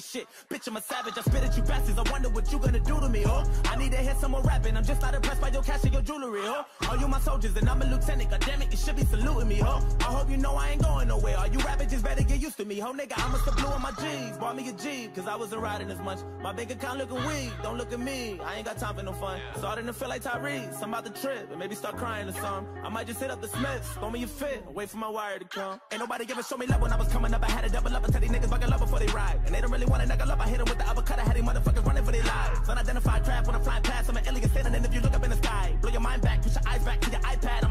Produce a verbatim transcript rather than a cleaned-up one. Shit. Bitch, I'm a savage, I spit at you bastards. I wonder what you gonna do to me, oh. I need to hear some more rapping, I'm just not impressed by your cash and your jewelry, oh. All you my soldiers and I'm a lieutenant, god damn it, you should be saluting me, oh. I hope you know I ain't going nowhere, all you rappers just better get used to me, ho nigga. I must have blew on my G's, bought me a Jeep, cause I wasn't riding as much. My bank account looking weak, don't look at me, I ain't got time for no fun. Starting to feel like Tyrese, I'm about to trip, and maybe start crying or something. I might just hit up the Smiths, throw me a fit, wait for my wire to come. Ain't nobody give a show me love when I was coming up, I had a double up, I tell these niggas buckle up before they ride. And they don't really want to knuckle up, I hit them with the uppercut, I had these motherfuckers running for their lives. Unidentified craft when I'm flying past, I'm an alien standing, and if you look up in the sky, blow your mind back, push your eyes back to your iPad, I'm